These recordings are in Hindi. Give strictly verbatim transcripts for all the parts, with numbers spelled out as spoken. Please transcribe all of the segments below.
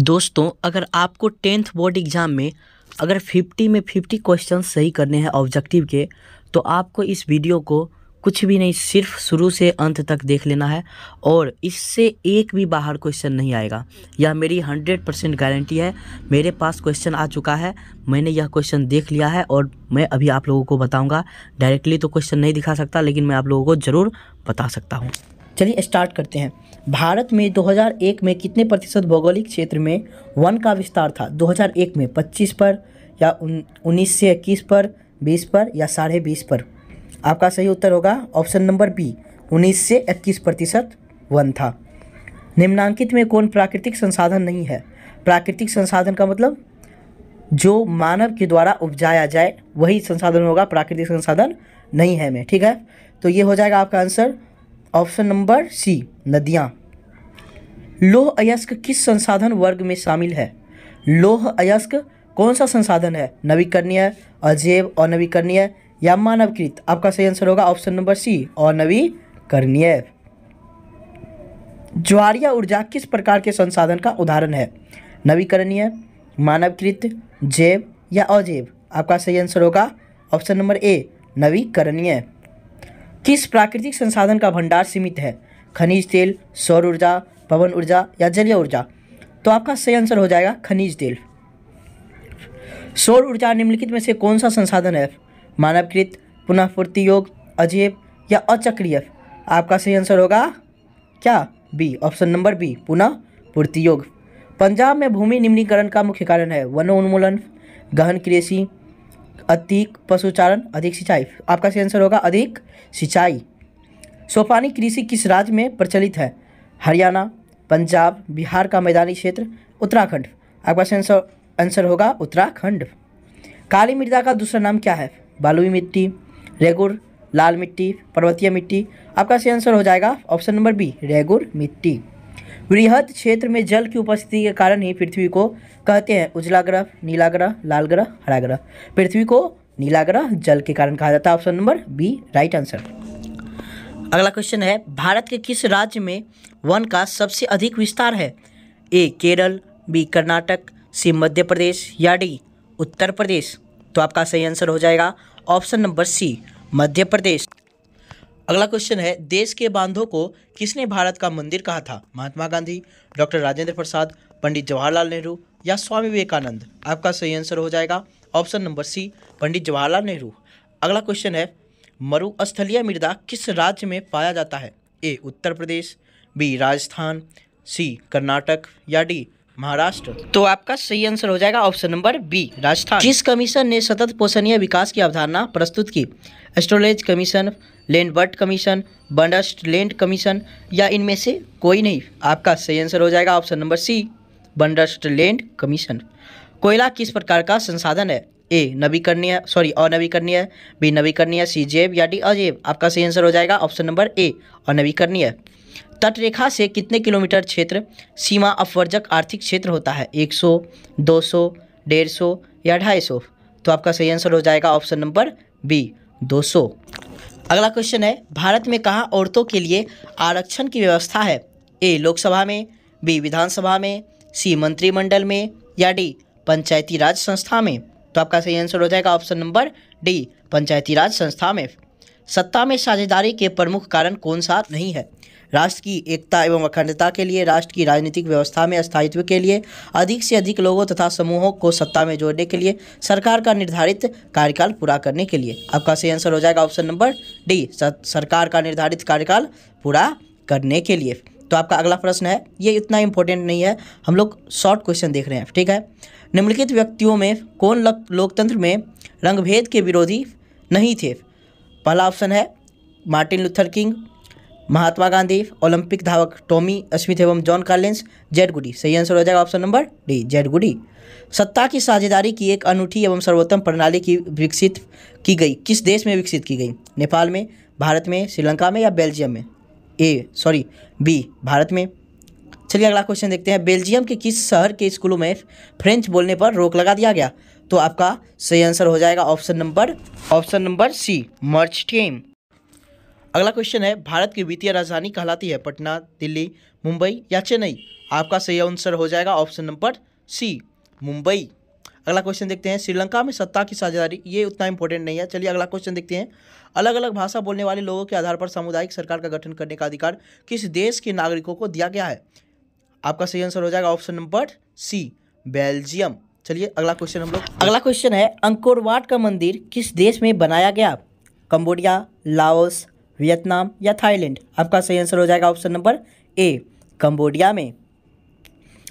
दोस्तों अगर आपको टेंथ बोर्ड एग्ज़ाम में अगर फिफ्टी में फिफ्टी क्वेश्चन सही करने हैं ऑब्जेक्टिव के, तो आपको इस वीडियो को कुछ भी नहीं, सिर्फ शुरू से अंत तक देख लेना है और इससे एक भी बाहर क्वेश्चन नहीं आएगा। यह मेरी हंड्रेड परसेंट गारंटी है। मेरे पास क्वेश्चन आ चुका है, मैंने यह क्वेश्चन देख लिया है और मैं अभी आप लोगों को बताऊंगा। डायरेक्टली तो क्वेश्चन नहीं दिखा सकता, लेकिन मैं आप लोगों को ज़रूर बता सकता हूँ। चलिए स्टार्ट करते हैं। भारत में दो हज़ार एक में कितने प्रतिशत भौगोलिक क्षेत्र में वन का विस्तार था? दो हज़ार एक में पच्चीस पर, या उन्नीस से इक्कीस पर, बीस पर, या साढ़े बीस पर? आपका सही उत्तर होगा ऑप्शन नंबर बी, उन्नीस से इक्कीस प्रतिशत वन था। निम्नांकित में कौन प्राकृतिक संसाधन नहीं है? प्राकृतिक संसाधन का मतलब जो मानव के द्वारा उपजाया जाए वही संसाधन होगा, प्राकृतिक संसाधन नहीं है में। ठीक है, तो ये हो जाएगा आपका आंसर ऑप्शन नंबर सी, नदियाँ। लौह अयस्क किस संसाधन वर्ग में शामिल है? लौह अयस्क कौन सा संसाधन है? नवीकरणीय, अजैव, अनवीकरणीय, या मानवकृत? आपका सही आंसर होगा ऑप्शन नंबर सी, अनवीकरणीय। ज्वारीय ऊर्जा किस प्रकार के संसाधन का उदाहरण है? नवीकरणीय, मानवकृत, जैव, या अजैव? आपका सही आंसर होगा ऑप्शन नंबर ए, नवीकरणीय। किस प्राकृतिक संसाधन का भंडार सीमित है? खनिज तेल, सौर ऊर्जा, पवन ऊर्जा, या जलीय ऊर्जा? तो आपका सही आंसर हो जाएगा खनिज तेल। सौर ऊर्जा निम्नलिखित में से कौन सा संसाधन है? मानवकृत, पुनःपूर्ति योग, अजैव, या अचक्रीय? आपका सही आंसर होगा क्या? बी, ऑप्शन नंबर बी, पुनःपूर्ति योग। पंजाब में भूमि निम्नीकरण का मुख्य कारण है? वनोन्मूलन, गहन कृषि, अधिक पशुचारण, अधिक सिंचाई? आपका सही आंसर होगा अधिक सिंचाई। सोपानी कृषि किस राज्य में प्रचलित है? हरियाणा, पंजाब, बिहार का मैदानी क्षेत्र, उत्तराखंड? आपका सही आंसर आंसर होगा उत्तराखंड। काली मृदा का दूसरा नाम क्या है? बलुई मिट्टी, रेगुर, लाल मिट्टी, पर्वतीय मिट्टी? आपका सही आंसर हो जाएगा ऑप्शन नंबर बी, रेगुर मिट्टी। वृहद क्षेत्र में जल की उपस्थिति के कारण ही पृथ्वी को कहते हैं उजला ग्रह, नीला ग्रह, लाल ग्रह, हरा ग्रह? पृथ्वी को नीला ग्रह जल के कारण कहा जाता है। Option number B right answer. अगला क्वेश्चन है, भारत के किस राज्य में वन का सबसे अधिक विस्तार है? A Kerala, B Karnataka, C Madhya Pradesh, या डी उत्तर प्रदेश? तो आपका सही आंसर हो जाएगा ऑप्शन नंबर सी, मध्य प्रदेश। अगला क्वेश्चन है, देश के बांधों को किसने भारत का मंदिर कहा था? महात्मा गांधी, डॉक्टर राजेंद्र प्रसाद, पंडित जवाहरलाल नेहरू, या स्वामी विवेकानंद? आपका सही आंसर हो जाएगा option number C, Pandit Jawaharlal Nehru. अगला क्वेश्चन है, मरुस्थलीय मृदा किस राज्य में पाया जाता है? A Uttar Pradesh, B Rajasthan, C Karnataka, या डी महाराष्ट्र? तो आपका सही आंसर हो जाएगा ऑप्शन नंबर बी, राजस्थान। जिस कमीशन ने सतत पोषणीय विकास की अवधारणा प्रस्तुत की? एस्ट्रोलेज कमीशन, लैंडबर्ट कमीशन, बंडस्ट लैंड कमीशन, या इनमें से कोई नहीं? आपका सही आंसर हो जाएगा option number C, Brundtland commission. कोयला किस प्रकार का संसाधन है? ए नवीकरणीय सॉरी अनवीकरणीय, बी नवीकरणीय, सी जैव, या डी अजैव? आपका सही आंसर हो जाएगा ऑप्शन नंबर ए, अनवीकरणीय। तटरेखा से कितने किलोमीटर क्षेत्र सीमा अपवर्जक आर्थिक क्षेत्र होता है? एक सौ, दो सौ, डेढ़ सौ, या ढाई सौ? तो आपका सही आंसर हो जाएगा ऑप्शन नंबर बी, दो सौ। अगला क्वेश्चन है, भारत में कहाँ औरतों के लिए आरक्षण की व्यवस्था है? ए लोकसभा में, बी विधानसभा में, सी मंत्रिमंडल में, या डी पंचायती राज संस्था में? तो आपका सही आंसर हो जाएगा option number D, Panchayati Raj संस्था में। सत्ता में साझेदारी के प्रमुख कारण कौन सा नहीं है? राष्ट्र की एकता एवं अखंडता के लिए, राष्ट्र की राजनीतिक व्यवस्था में स्थायित्व के लिए, अधिक से अधिक लोगों तथा समूहों को सत्ता में जोड़ने के लिए, सरकार का निर्धारित कार्यकाल पूरा करने के लिए? आपका सही आंसर हो जाएगा ऑप्शन नंबर डी, सरकार का निर्धारित कार्यकाल पूरा करने के लिए। तो आपका अगला प्रश्न है, ये इतना इम्पोर्टेंट नहीं है, हम लोग शॉर्ट क्वेश्चन देख रहे हैं। ठीक है, निम्नलिखित व्यक्तियों में कौन लोकतंत्र में रंगभेद के विरोधी नहीं थे? पहला ऑप्शन है Martin Luther King, Mahatma Gandhi, Olympic धावक टॉमी स्मिथ एवं जॉन कार्लिन्स, जेड गुडी? सही आंसर हो जाएगा option number D, Jade Goody. सत्ता की साझेदारी की एक अनूठी एवं सर्वोत्तम प्रणाली की विकसित की गई किस देश में विकसित की गई? नेपाल में, भारत में, श्रीलंका में, या बेल्जियम में? ए सॉरी बी भारत में। चलिए अगला क्वेश्चन देखते हैं, बेल्जियम के किस शहर के स्कूलों में फ्रेंच बोलने पर रोक लगा दिया गया? तो आपका सही आंसर हो जाएगा option number option number C, मर्चटेम। अगला क्वेश्चन है, भारत की वित्तीय राजधानी कहलाती है पटना, दिल्ली, मुंबई या चेन्नई? आपका सही आंसर हो जाएगा ऑप्शन नंबर सी, मुंबई। अगला क्वेश्चन देखते हैं, श्रीलंका में सत्ता की साझेदारी, ये उतना इंपॉर्टेंट नहीं है। चलिए अगला क्वेश्चन देखते हैं, अलग अलग भाषा बोलने वाले लोगों के आधार पर सामुदायिक सरकार का गठन करने का अधिकार किस देश के नागरिकों को दिया गया है? आपका सही आंसर हो जाएगा ऑप्शन नंबर सी, बेल्जियम। चलिए अगला क्वेश्चन हम लोग अगला क्वेश्चन है, अंकोर वाट का मंदिर किस देश में बनाया गया? कंबोडिया, लाओस, वियतनाम या थाईलैंड? आपका सही आंसर हो जाएगा ऑप्शन नंबर ए, कंबोडिया में।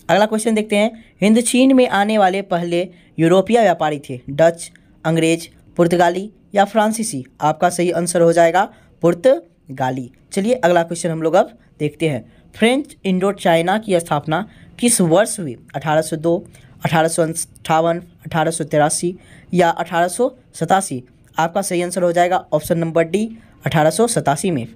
अगला क्वेश्चन देखते हैं, हिंद चीन में आने वाले पहले यूरोपीय व्यापारी थे, डच, अंग्रेज, पुर्तगाली या फ्रांसीसी? आपका सही आंसर हो जाएगा पुर्तगाली। चलिए अगला क्वेश्चन हम लोग अब देखते हैं, फ्रेंच इंडो चाइना की स्थापना किस वर्ष हुई? अठारह सौ दो, अठारह सौ अट्ठावन, अठारह सौ तिरासी या अठारह सौ सतासी? आपका सही आंसर हो जाएगा ऑप्शन नंबर डी, अठारह सौ सतासी में।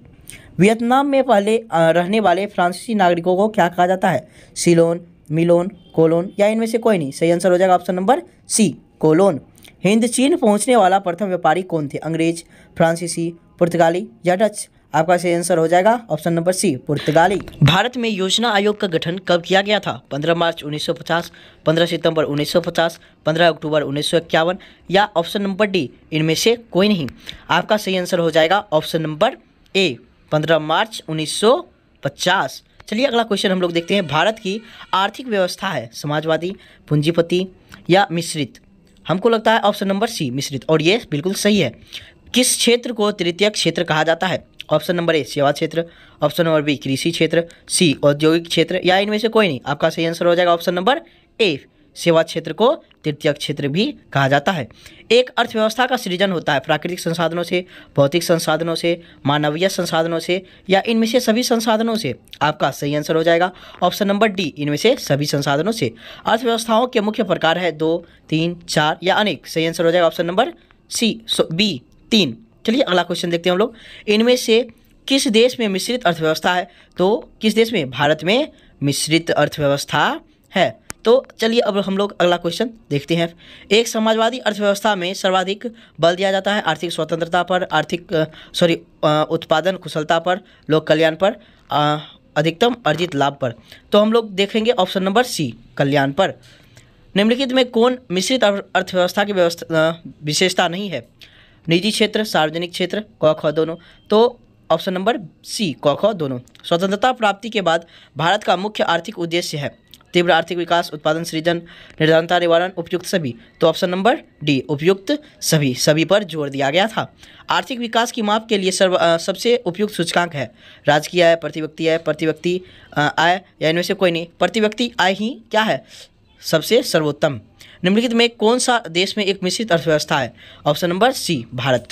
वियतनाम में पहले रहने वाले फ्रांसीसी नागरिकों को क्या कहा जाता है? सिलोन, मिलोन, कोलोन या इनमें से कोई नहीं? सही आंसर हो जाएगा ऑप्शन नंबर सी, कोलोन। हिंद चीन पहुंचने वाला प्रथम व्यापारी कौन थे? अंग्रेज, फ्रांसीसी, पुर्तगाली या डच? आपका सही आंसर हो जाएगा ऑप्शन नंबर सी, पुर्तगाली। भारत में योजना आयोग का गठन कब किया गया था? पंद्रह मार्च उन्नीस सौ पचास, पंद्रह सितंबर उन्नीस सौ पचास, पंद्रह अक्टूबर उन्नीस सौ इक्यावन या ऑप्शन नंबर डी, इनमें से कोई नहीं? आपका सही आंसर हो जाएगा ऑप्शन नंबर ए, पंद्रह मार्च उन्नीस सौ पचास। चलिए अगला क्वेश्चन हम लोग देखते हैं, भारत की आर्थिक व्यवस्था है समाजवादी, पूंजीपति या मिश्रित? हमको लगता है ऑप्शन नंबर सी, मिश्रित, और ये बिल्कुल सही है। किस क्षेत्र को तृतीयक क्षेत्र कहा जाता है? ऑप्शन नंबर ए, सेवा क्षेत्र, ऑप्शन नंबर बी, कृषि क्षेत्र, सी, औद्योगिक क्षेत्र या इनमें से कोई नहीं? आपका सही आंसर हो जाएगा ऑप्शन नंबर ए, सेवा क्षेत्र को तृतीयक क्षेत्र भी कहा जाता है। एक अर्थव्यवस्था का सृजन होता है प्राकृतिक संसाधनों से, भौतिक संसाधनों से, मानवीय संसाधनों से या इनमें से सभी संसाधनों से? आपका सही आंसर हो जाएगा ऑप्शन नंबर डी, इनमें से सभी संसाधनों से। अर्थव्यवस्थाओं के मुख्य प्रकार है दो, तीन, चार या अनेक? सही आंसर हो जाएगा ऑप्शन नंबर सी, बी, तीन। चलिए अगला क्वेश्चन देखते हैं हम लोग, इनमें से किस देश में मिश्रित अर्थव्यवस्था है? तो किस देश में? भारत में मिश्रित अर्थव्यवस्था है। तो चलिए अब हम लोग अगला क्वेश्चन देखते हैं, एक समाजवादी अर्थव्यवस्था में सर्वाधिक बल दिया जाता है आर्थिक स्वतंत्रता पर, आर्थिक सॉरी उत्पादन कुशलता पर, लोक कल्याण पर, आ, अधिकतम अर्जित लाभ पर? तो हम लोग देखेंगे ऑप्शन नंबर सी, कल्याण पर। निम्नलिखित में कौन मिश्रित अर्थव्यवस्था की व्यवस्था विशेषता नहीं है? निजी क्षेत्र, सार्वजनिक क्षेत्र, क ख दोनों? तो ऑप्शन नंबर सी, क ख दोनों। स्वतंत्रता प्राप्ति के बाद भारत का मुख्य आर्थिक उद्देश्य है तीव्र आर्थिक विकास, उत्पादन सृजन, निर्धनता निवारण, उपयुक्त सभी? तो ऑप्शन नंबर डी, उपयुक्त सभी, सभी पर जोर दिया गया था। आर्थिक विकास की माप के लिए सर्व आ, सबसे उपयुक्त सूचकांक है राजकीय आय, प्रति व्यक्ति आय, प्रति व्यक्ति आय या इनमें से कोई नहीं? प्रति व्यक्ति आय ही क्या है? सबसे सर्वोत्तम। निम्नलिखित में कौन सा देश में एक मिश्रित अर्थव्यवस्था है? Option number C, Bharat.